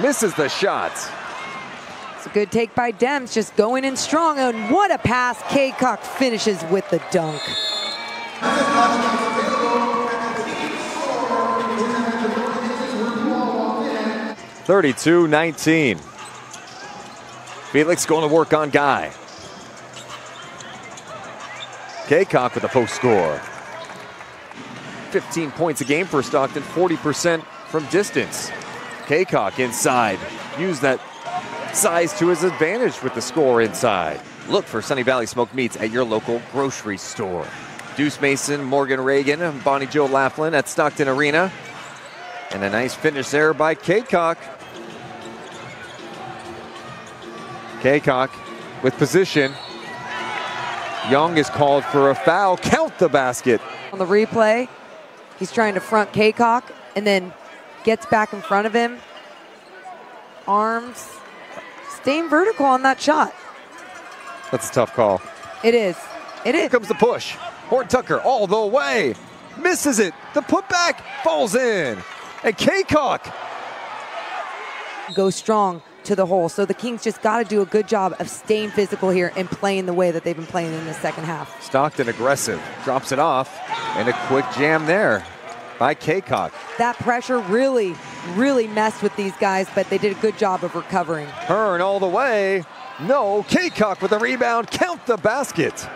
misses the shots. It's a good take by Demps, just going in strong, and what a pass. Cacok finishes with the dunk. (32-19). Felix going to work on Guy. Cacok with a post score. 15 points a game for Stockton, 40% from distance. Cacok inside, used that size to his advantage with the score inside. Look for Sunny Valley Smoke Meats at your local grocery store. Deuce Mason, Morgan Reagan, and Bonnie Joe Laughlin at Stockton Arena. And a nice finish there by Cacok. Cacok with position. Young is called for a foul. Count the basket. On the replay, he's trying to front Cacok and then gets back in front of him. Arms staying vertical on that shot. That's a tough call. It is. It is. Here comes the push. Horton Tucker all the way. Misses it. The putback falls in. And Cacok goes strong to the hole. So the Kings just got to do a good job of staying physical here and playing the way that they've been playing in the second half. Stockton aggressive, drops it off, and a quick jam there by Cacok. That pressure really, really messed with these guys, but they did a good job of recovering. Hearn all the way. No, Cacok with the rebound. Count the basket.